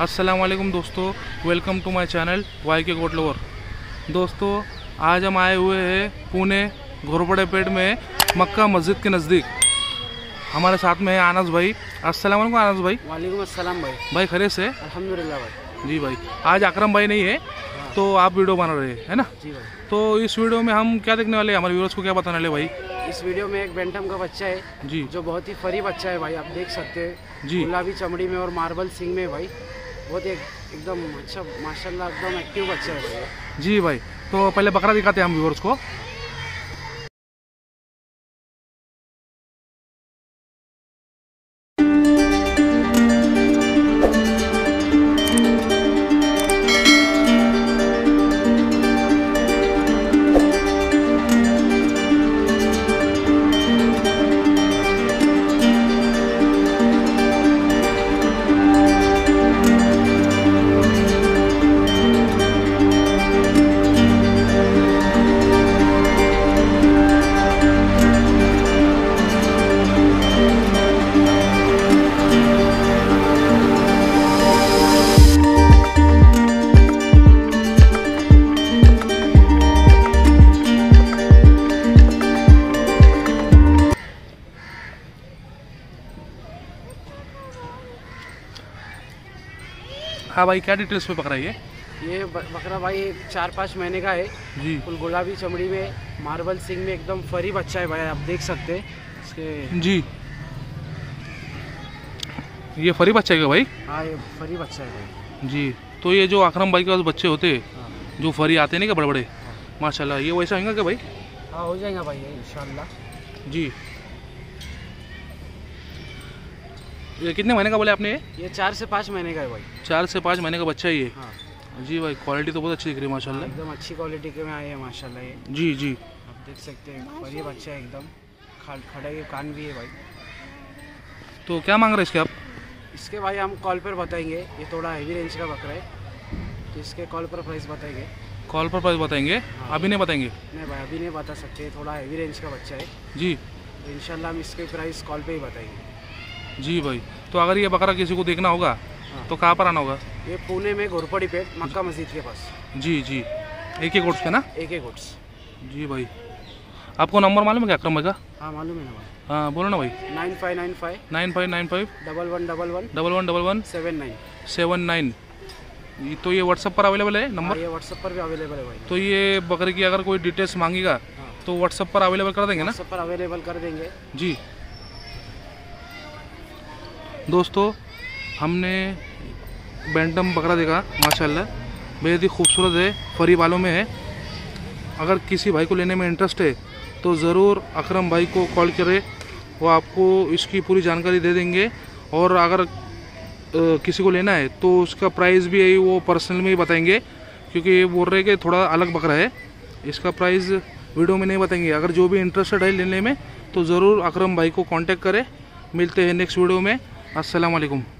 अस्सलामुअलैकुम दोस्तों, welcome to my channel Y K goat lover. दोस्तों आज हम आए हुए हैं पुणे घोरपड़े पेट में मक्का मस्जिद के नज़दीक। हमारे साथ में है आनस भाई। अस्सलामुअलैकुम आनस भाई। वालेकुम अस्सलाम भाई। भाई खैरियत से? अल्हम्दुलिल्लाह भाई। जी भाई, आज अकरम भाई नहीं है तो आप वीडियो बना रहे हैं, है ना? जी भाई। तो इस वीडियो में हम क्या देखने वाले हैं, हमारे व्यूअर्स को क्या बताने वाले भाई? इस वीडियो में एक बेंटम का बच्चा है जी, जो बहुत ही फरी बच्चा है भाई, आप देख सकते हैं जी, गुलाबी चमड़ी में और मार्बल सिंह में भाई, बहुत एकदम अच्छा माशाल्लाह, एकदम एक्टिव बच्चा है भाई। जी भाई, तो पहले बकरा दिखाते हैं हम व्यूअर्स को। हाँ भाई, क्या डिटेल्स पे पकड़ा ये बकरा भाई? 4-5 महीने का है जी, फुल गुलाबी चमड़ी में, मार्बल सिंह में, एकदम फरी बच्चा है भाई, आप देख सकते हैं इसके। जी ये फरी बच्चा है क्या भाई? हाँ ये फरी बच्चा है भाई। जी तो ये जो अकरम भाई के पास बच्चे होते हैं जो फरी आते नहीं क्या, बड़े बड़े माशाल्लाह, ये वैसा होंगे क्या भाई? हाँ हो जाएगा भाई इंशाल्लाह। जी ये कितने महीने का बोले आपने? ये 4 से 5 महीने का है भाई। 4 से 5 महीने का बच्चा ये। हाँ। जी भाई, क्वालिटी तो बहुत अच्छी दिख रही है माशाल्लाह। हाँ, एकदम अच्छी क्वालिटी के में आए हैं माशाल्लाह ये। जी जी आप देख सकते हैं, पर ये बच्चा है एकदम खड़ा के कान भी है भाई। तो क्या मांग रहे हैं इसके आप? इसके भाई हम कॉल पर बताएंगे, ये थोड़ा हैवी रेंज का बकरा है तो इसके कॉल पर प्राइस बताएंगे। कॉल पर प्राइस बताएंगे? अभी नहीं बताएंगे? नहीं भाई अभी नहीं बता सकते, थोड़ा हैवी रेंज का बच्चा है जी, इंशाल्लाह हम इसके प्राइस कॉल पर ही बताएंगे। जी भाई, तो अगर ये बकरा किसी को देखना होगा तो कहाँ पर आना होगा? ये पुणे में घोरपड़ी पेट मक्का मस्जिद के पास। जी जी, AK गोट्स पे ना? AK goats. जी भाई, आपको नंबर मालूम है क्या अकरम भाई का? हाँ मालूम है ना भाई। हाँ बोलो ना भाई। 9595 1111 79 79। तो ये व्हाट्सअप पर अवेलेबल है नंबर? ये व्हाट्सअप पर भी अवेलेबल है भाई। तो ये बकरे की अगर कोई डिटेल्स मांगेगा तो व्हाट्सअप पर अवेलेबल कर देंगे ना? व्हाट्सअप पर अवेलेबल कर देंगे जी। दोस्तों हमने बेंटम बकरा देखा माशाल्लाह, बेहद ही खूबसूरत है, फरी बालों में है। अगर किसी भाई को लेने में इंटरेस्ट है तो ज़रूर अकरम भाई को कॉल करें, वो आपको इसकी पूरी जानकारी दे देंगे। और अगर किसी को लेना है तो उसका प्राइस भी है वो पर्सनल में ही बताएंगे, क्योंकि ये बोल रहे कि थोड़ा अलग बकरा है, इसका प्राइस वीडियो में नहीं बताएंगे। अगर जो भी इंटरेस्टेड है लेने में तो ज़रूर अकरम भाई को कॉन्टेक्ट करें। मिलते हैं नेक्स्ट वीडियो में। अस्सलाम वालेकुम।